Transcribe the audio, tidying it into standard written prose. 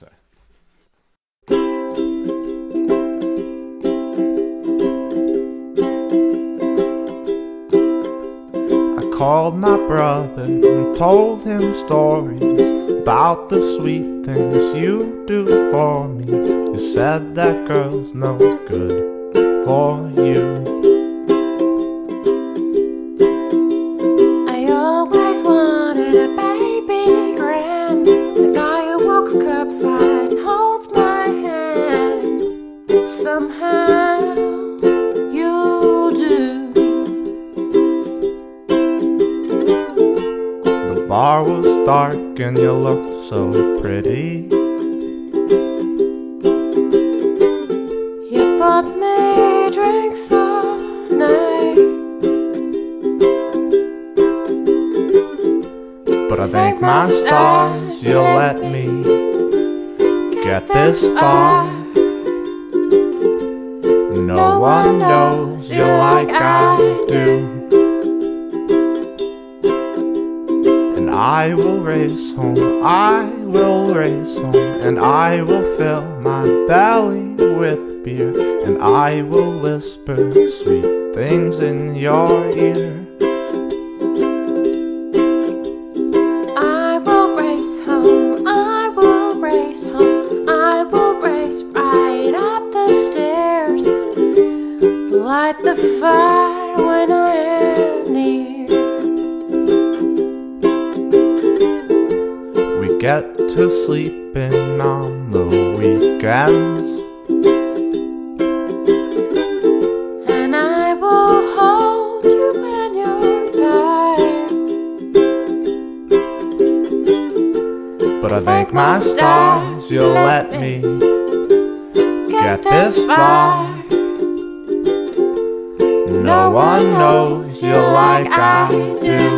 So. I called my brother and told him stories about the sweet things you do for me. You said that girl's no good for you. Somehow you do. The bar was dark and you looked so pretty. You bought me drinks all night, but I thank my stars you let me get this far. No one knows you like I do. And I will race home, I will race home, and I will fill my belly with beer, and I will whisper sweet things in your ear. I will race home, I will race home, I will race right up the stairs. Light the fire when I am near. We get to sleeping on the weekends, and I will hold you when you're tired. But I thank my stars you let me get this far. No one knows you like I do.